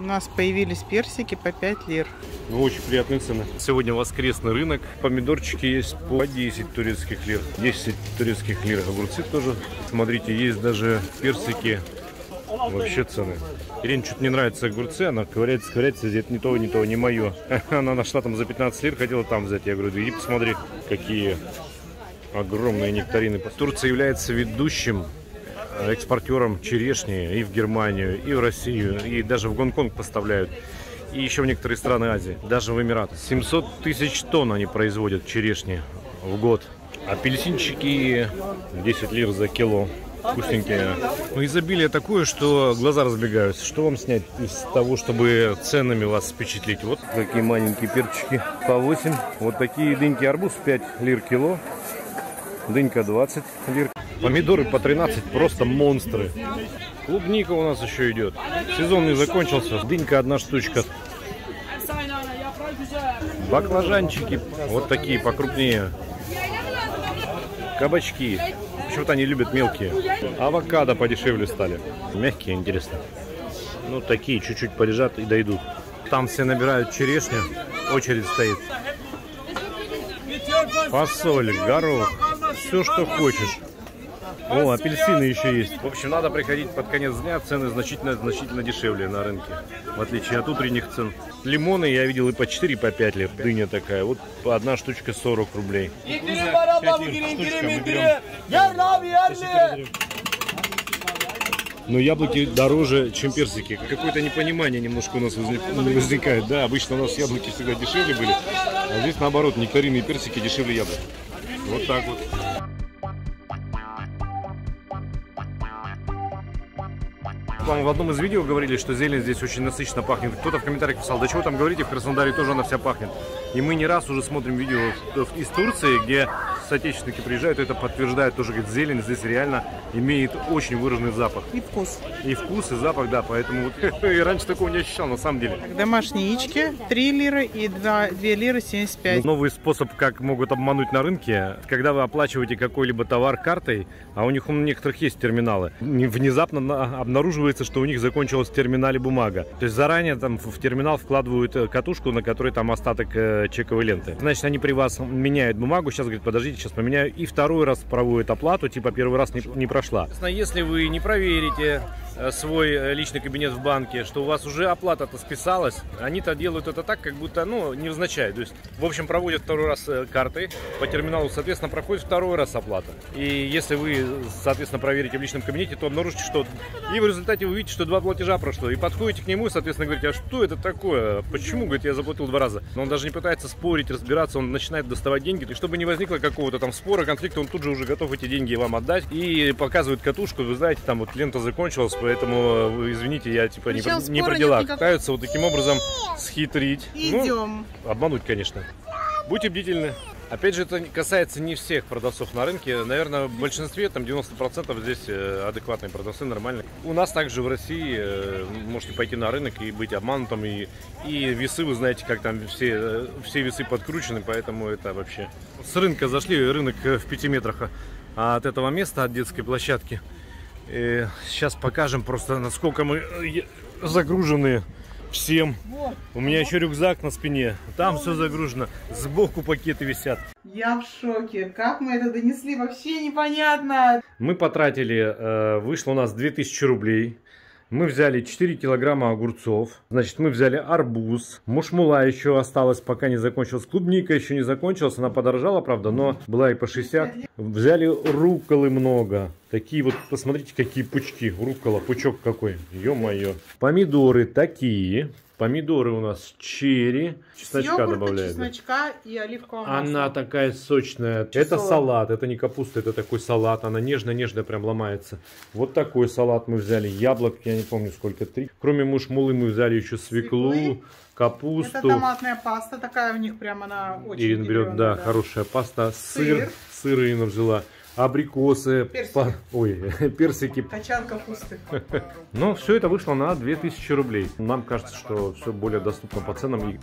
У нас появились персики по 5 лир. Ну, очень приятные цены. Сегодня воскресный рынок. Помидорчики есть по 10 турецких лир. 10 турецких лир. Огурцы тоже. Смотрите, есть даже персики. Вообще цены. Ирине что-то не нравятся огурцы, она ковыряется, здесь не то, не мое. Она нашла там за 15 лир, хотела там взять. Я говорю, иди посмотри, какие огромные нектарины. Турция является ведущим экспортером черешни и в Германию, и в Россию, и даже в Гонконг поставляют. И еще в некоторые страны Азии, даже в Эмираты. 700 тысяч тонн они производят черешни в год. Апельсинчики 10 лир за кило. Вкусненькие. Но изобилие такое, что глаза разбегаются. Что вам снять из того, чтобы ценами вас впечатлить? Вот такие маленькие перчики по 8. Вот такие дыньки. Арбуз 5 лир кило. Дынька 20 лир. Помидоры по 13. Просто монстры. Клубника у нас еще идет. Сезон не закончился. Дынька одна штучка. Баклажанчики. Вот такие покрупнее. Кабачки. Почему-то они любят мелкие. Авокадо подешевле стали. Мягкие, интересно. Ну, такие чуть-чуть полежат и дойдут. Там все набирают черешню. Очередь стоит. Фасоль, горох. Все, что хочешь. О, апельсины еще есть. В общем, надо приходить под конец дня. Цены значительно дешевле на рынке. В отличие от утренних цен. Лимоны я видел и по 4, и по 5 лет. Дыня такая. Вот одна штучка 40 рублей. Но яблоки дороже, чем персики. Какое-то непонимание немножко у нас возникает. Да, обычно у нас яблоки всегда дешевле были. А здесь наоборот, нектарины и персики дешевле яблок. Вот так вот. В одном из видео говорили, что зелень здесь очень насыщенно пахнет. Кто-то в комментариях писал, да чего там говорите, в Краснодаре тоже она вся пахнет. И мы не раз уже смотрим видео из Турции, где соотечественники приезжают, это подтверждает тоже, говорит, зелень здесь реально имеет очень выраженный запах. И вкус. И вкус, и запах, да, поэтому вот и раньше такого не ощущал, на самом деле. Домашние яички 3 лиры и 2 лиры 75. Новый способ, как могут обмануть на рынке, когда вы оплачиваете какой-либо товар картой, а у некоторых есть терминалы, внезапно обнаруживается, что у них закончилась в терминале бумага. То есть заранее там в терминал вкладывают катушку, на которой там остаток чековой ленты. Значит, они при вас меняют бумагу. Сейчас говорят, подождите, сейчас поменяю. И второй раз проводят оплату, типа первый раз не прошла. Если вы не проверите свой личный кабинет в банке, что у вас уже оплата-то списалась, они-то делают это так, как будто, ну, невзначай. То есть, в общем, проводят второй раз карты по терминалу, соответственно, проходит второй раз оплата. И если вы, соответственно, проверите в личном кабинете, то обнаружите, что... И в результате вы видите, что 2 платежа прошло. И подходите к нему и, соответственно, говорите, а что это такое? Почему, говорит, я заплатил 2 раза? Но он даже не пытается спорить, разбираться, он начинает доставать деньги. И чтобы не возникло какого-то там спора, конфликта, он тут же уже готов эти деньги вам отдать. И показывает катушку, вы знаете, там вот лента закончилась, поэтому, извините, я типа не про дела. Пытаются вот таким образом схитрить. Идем. Ну, обмануть, конечно. Будьте бдительны. Опять же, это касается не всех продавцов на рынке. Наверное, в большинстве, там 90% здесь адекватные продавцы, нормальные. У нас также в России можете пойти на рынок и быть обманутым. И весы, вы знаете, как там все весы подкручены, поэтому это вообще... С рынка зашли, рынок в 5 метрах от этого места, от детской площадки. И сейчас покажем просто, насколько мы загружены всем. У меня еще рюкзак на спине, там все загружено, сбоку пакеты висят. Я в шоке, как мы это донесли, вообще непонятно. Мы потратили, вышло у нас 2000 рублей. Мы взяли 4 килограмма огурцов, значит, мы взяли арбуз, мушмула еще осталась, пока не закончилась, клубника еще не закончилась, она подорожала, правда, но была и по 60. Взяли рукколы много, такие вот, посмотрите, какие пучки, руккола, пучок какой, ё-моё. Помидоры такие, помидоры у нас черри, чесночка добавляют. Чесночка и оливковое масло. Она такая сочная. Чеснок. Это салат, это не капуста, это такой салат. Она нежно-нежно прям ломается. Вот такой салат мы взяли. Яблок, я не помню сколько, 3. Кроме мушмулы мы взяли еще свеклу, капусту. Это томатная паста такая у них прям, она очень Ирина берет, да, да, хорошая паста. Сыр Ирина взяла. Абрикосы, персики. Качан капусты. Но все это вышло на 2000 рублей. Нам кажется, что все более доступно по ценам.